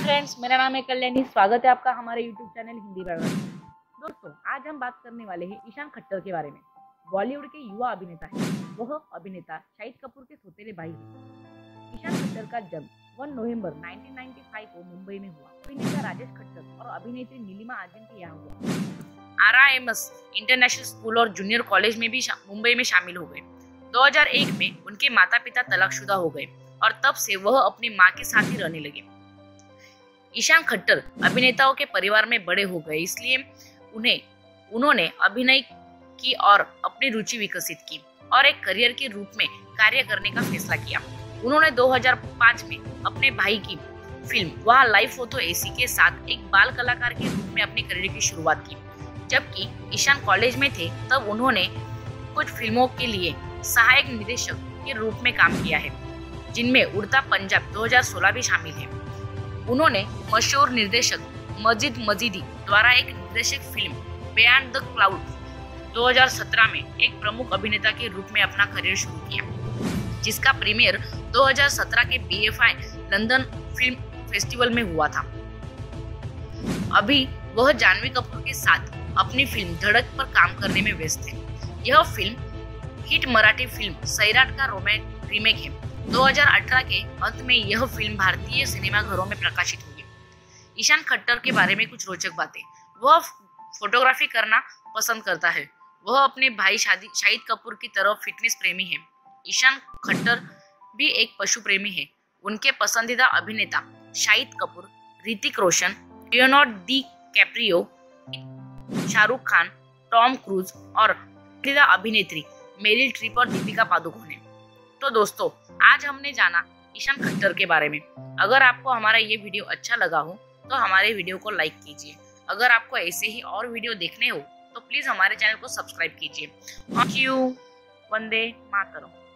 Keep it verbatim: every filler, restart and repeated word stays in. Hi friends, मेरा नाम है कल्याणी। स्वागत है आपका हमारे यूट्यूब चैनल हिंदी बार। दोस्तों, आज हम बात करने वाले हैं ईशान खट्टर के बारे में। बॉलीवुड के युवा अभिनेता है। वह अभिनेता शाहिद कपूर के सौतेले भाई है। ईशान खट्टर का जन्म एक नवंबर उन्नीस सौ पचानवे को मुंबई में हुआ। अभिनेता राजेश खट्टर और अभिनेत्री नीलिमा आज़ीम के यहाँ हुआ। R I M S international school और जूनियर कॉलेज में भी मुंबई में शामिल हो गए। दो हजार एक में उनके माता पिता तलाकशुदा हो गए और तब से वह अपनी माँ के साथ ही रहने लगे। ईशान खट्टर अभिनेताओं के परिवार में बड़े हो गए, इसलिए उन्हें उन्होंने अभिनय की और अपनी रुचि विकसित की और एक करियर के रूप में कार्य करने का फैसला किया। उन्होंने दो हजार पाँच में अपने भाई की फिल्म वाह लाइफ हो तो ऐसी के साथ एक बाल कलाकार के रूप में अपने करियर की शुरुआत की। जबकि ईशान कॉलेज में थे तब उन्होंने कुछ फिल्मों के लिए सहायक निदेशक के रूप में काम किया है, जिनमें उड़ता पंजाब दो हजार सोलह भी शामिल है। उन्होंने मशहूर निर्देशक मजीद मजीदी द्वारा एक निर्देशक फिल्म बियॉन्ड द क्लाउड्स दो हजार सत्रह में एक प्रमुख अभिनेता के रूप में अपना करियर शुरू किया, जिसका प्रीमियर दो हजार सत्रह के B F I London film festival में हुआ था। अभी वह जाहवी कपूर के साथ अपनी फिल्म धड़क पर काम करने में व्यस्त है। यह film hit Marathi film Sairat का रीमेक है। दो हजार अठारह के अंत में यह फिल्म भारतीय सिनेमाघरों में प्रकाशित हुई। ईशान खट्टर के बारे में कुछ रोचक बातें। वह फोटोग्राफी करना पसंद करता है। वह अपने भाई शाहिद कपूर की तरह फिटनेस प्रेमी है। ईशान खट्टर भी एक पशु प्रेमी है। उनके पसंदीदा अभिनेता Shahid Kapoor, Hrithik Roshan, Leonardo DiCaprio, Shahrukh Khan, Tom Cruise और पसंदीदा अभिनेत्री मेरिल ट्रीप और दीपिका पादुकोण है। तो दोस्तों, आज हमने जाना ईशान खट्टर के बारे में। अगर आपको हमारा ये वीडियो अच्छा लगा हो तो हमारे वीडियो को लाइक कीजिए। अगर आपको ऐसे ही और वीडियो देखने हो तो प्लीज हमारे चैनल को सब्सक्राइब कीजिए। Thank you. वंदे मातरम।